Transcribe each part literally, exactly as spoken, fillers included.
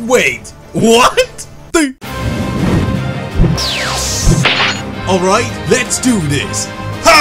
Wait, what? Alright, let's do this. Ha!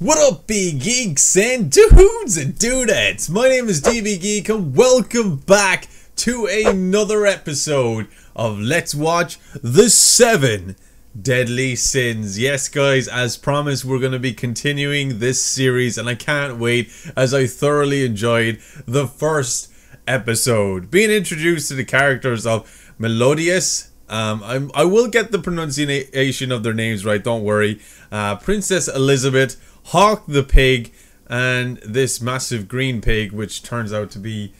What up, B Geeks and dudes and dudettes? My name is D B Geek and welcome back to another episode of Let's Watch The Seven Deadly Sins. Yes, guys, as promised, we're going to be continuing this series and I can't wait, as I thoroughly enjoyed the first episode. Being introduced to the characters of Meliodas, Um, I'm, I will get the pronunciation of their names right, don't worry. Uh, Princess Elizabeth, Hawk the pig, and this massive green pig, which turns out to be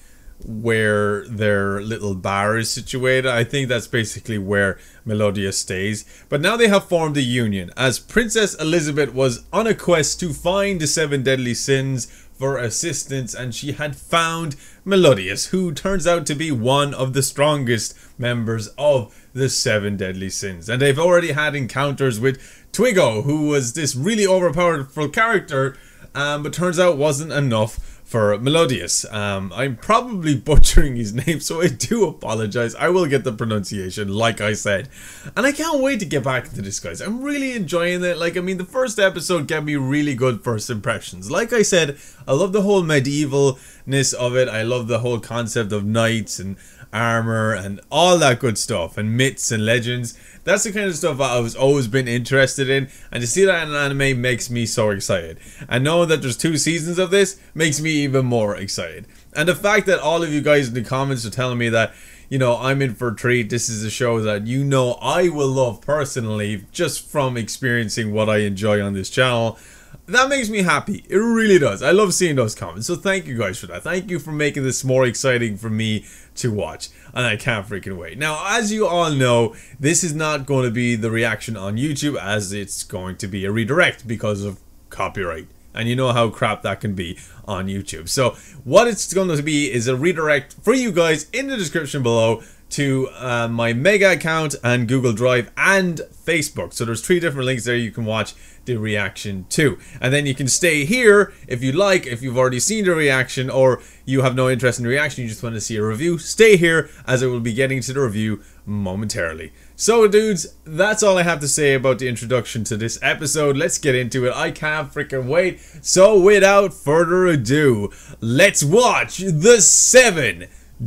where their little bar is situated. I think that's basically where Meliodas stays. But now they have formed a union, as Princess Elizabeth was on a quest to find the Seven Deadly Sins for assistance, and she had found Meliodas, who turns out to be one of the strongest members of the Seven Deadly Sins. And they've already had encounters with Twigo, who was this really overpowerful character, um, but turns out wasn't enough for Meliodas. Um, I'm probably butchering his name, so I do apologize. I will get the pronunciation, like I said. And I can't wait to get back into this, guys. I'm really enjoying it. Like, I mean, the first episode gave me really good first impressions. Like I said, I love the whole medievalness of it. I love the whole concept of knights and armor and all that good stuff, and myths and legends. That's the kind of stuff I've always been interested in, and to see that in an anime makes me so excited. And knowing that there's two seasons of this makes me even more excited. And the fact that all of you guys in the comments are telling me that, you know, I'm in for a treat, this is a show that, you know, I will love personally just from experiencing what I enjoy on this channel, that makes me happy. It really does. I love seeing those comments, so thank you guys for that. Thank you for making this more exciting for me to watch, and I can't freaking wait. Now, as you all know, this is not going to be the reaction on YouTube, as it's going to be a redirect because of copyright, and you know how crap that can be on YouTube. So what it's going to be is a redirect for you guys in the description below to uh, my Mega account and Google Drive and Facebook. So there's three different links there you can watch the reaction to. And then you can stay here if you like, if you've already seen the reaction or you have no interest in the reaction, you just want to see a review, stay here as I will be getting to the review momentarily. So dudes, that's all I have to say about the introduction to this episode. Let's get into it. I can't freaking wait. So without further ado, let's watch The Seven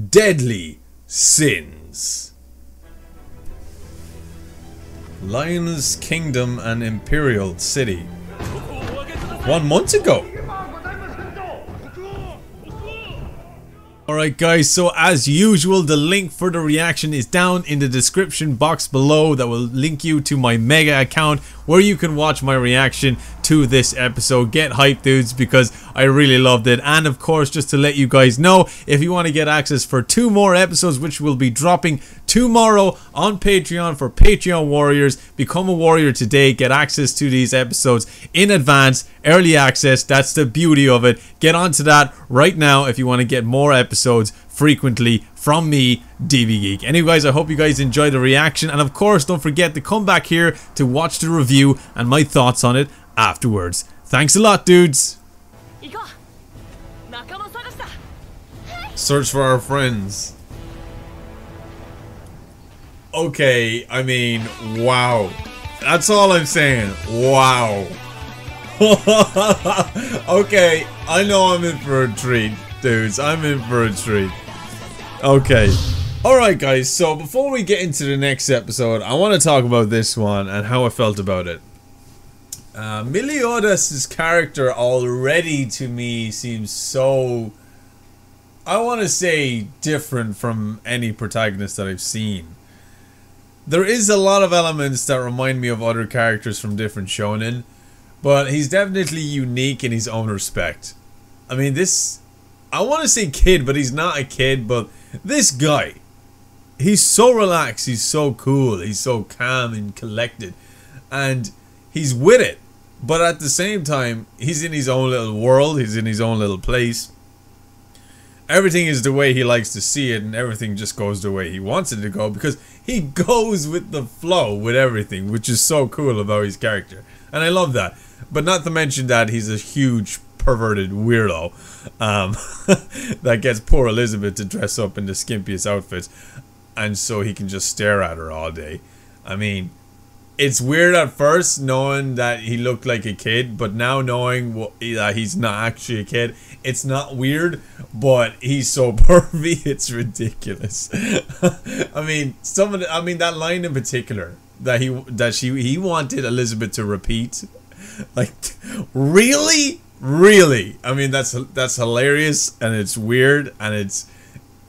Deadly Sins. Lionel's Kingdom and Imperial City. One month ago. Alright guys, so as usual, the link for the reaction is down in the description box below. That will link you to my Mega account where you can watch my reaction to this episode. Get hyped, dudes, because I really loved it. And of course, just to let you guys know, if you want to get access for two more episodes, which will be dropping tomorrow on Patreon for Patreon Warriors, become a warrior today, get access to these episodes in advance, early access. That's the beauty of it. Get onto that right now if you want to get more episodes frequently from me, D B Geek. Anyway guys, I hope you guys enjoy the reaction, and of course don't forget to come back here to watch the review and my thoughts on it afterwards. Thanks a lot, dudes. Search for our friends. Okay, I mean, wow. That's all I'm saying. Wow. Okay, I know I'm in for a treat, dudes. I'm in for a treat. Okay. Alright guys, so before we get into the next episode, I want to talk about this one and how I felt about it. Uh, Meliodas' character already to me seems so, I want to say, different from any protagonist that I've seen. There is a lot of elements that remind me of other characters from different shonen, but he's definitely unique in his own respect. I mean, this, I want to say kid, but he's not a kid, but this guy, he's so relaxed, he's so cool, he's so calm and collected, and he's with it. But at the same time, he's in his own little world, he's in his own little place. everything is the way he likes to see it, and everything just goes the way he wants it to go, because he goes with the flow with everything, which is so cool about his character, and I love that. But not to mention that he's a huge perverted weirdo um, that gets poor Elizabeth to dress up in the skimpiest outfits, and so he can just stare at her all day. I mean, it's weird at first knowing that he looked like a kid, but now knowing that he's not actually a kid, it's not weird, but he's so pervy, it's ridiculous. I mean, some of the, I mean that line in particular that he that she he wanted Elizabeth to repeat, like, really, really. I mean, that's that's hilarious, and it's weird, and it's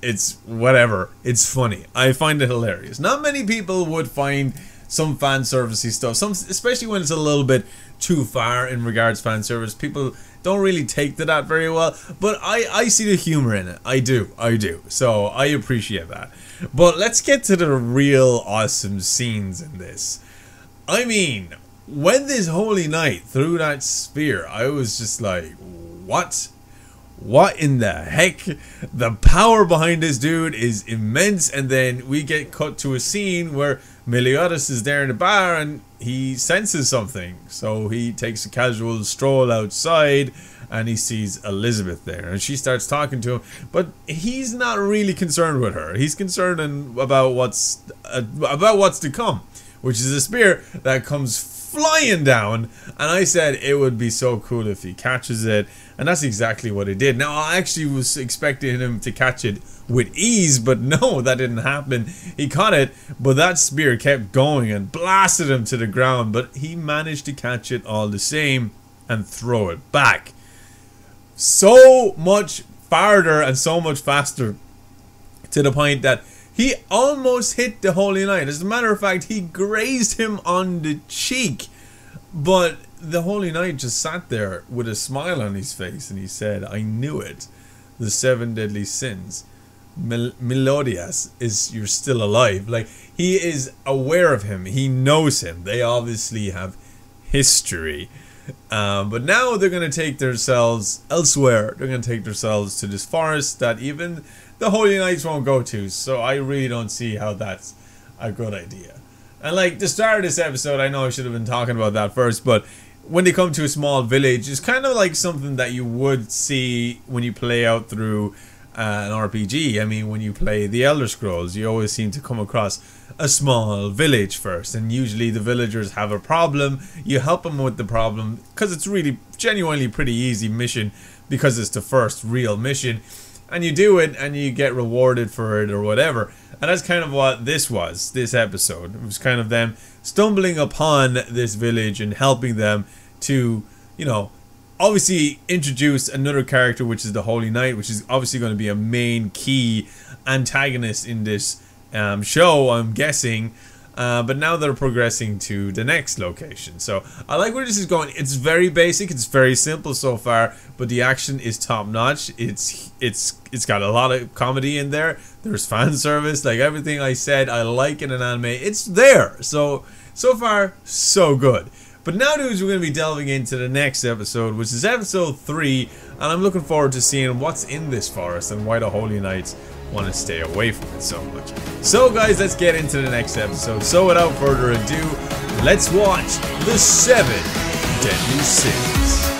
it's whatever. It's funny. I find it hilarious. Not many people would find some fan servicey stuff, some, especially when it's a little bit too far in regards to fan service. People don't really take to that very well, but I, I see the humor in it. I do, I do. So I appreciate that. But let's get to the real awesome scenes in this. I mean, when this holy knight threw that spear, I was just like, what? What in the heck? The power behind this dude is immense, and then we get cut to a scene where Meliodas is there in the bar and he senses something, so he takes a casual stroll outside and he sees Elizabeth there, and she starts talking to him, but he's not really concerned with her. He's concerned about what's uh, about what's to come, which is a spear that comes flying down, and I said it would be so cool if he catches it, and that's exactly what he did. Now, I actually was expecting him to catch it with ease, but no, that didn't happen. He caught it, but that spear kept going and blasted him to the ground, but he managed to catch it all the same and throw it back so much farther and so much faster, to the point that he almost hit the holy knight. As a matter of fact, he grazed him on the cheek, but the holy knight just sat there with a smile on his face, and he said, "I knew it. The Seven Deadly Sins. Mel Meliodas is, you're still alive." Like, he is aware of him, he knows him, they obviously have history, um, but now they're gonna take themselves elsewhere. They're gonna take themselves to this forest that even the holy knights won't go to, so I really don't see how that's a good idea. And like, the start of this episode, I know I should have been talking about that first, but when they come to a small village, it's kind of like something that you would see when you play out through Uh, an R P G. I mean, when you play the Elder Scrolls, you always seem to come across a small village first, and usually the villagers have a problem, you help them with the problem, because it's really genuinely pretty easy mission, because it's the first real mission, and you do it and you get rewarded for it or whatever. And that's kind of what this was, this episode. It was kind of them stumbling upon this village and helping them to, you know, obviously introduce another character, which is the holy knight, which is obviously going to be a main key antagonist in this um, show, I'm guessing, uh, but now they're progressing to the next location. So I like where this is going. It's very basic, it's very simple so far, but the action is top notch. It's it's it's got a lot of comedy in there, there's fan service, like everything I said I like in an anime, it's there. So so far so good. But now, dudes, we're going to be delving into the next episode, which is episode three, and I'm looking forward to seeing what's in this forest and why the holy knights want to stay away from it so much. So, guys, let's get into the next episode. So, without further ado, let's watch The Seven Deadly Sins.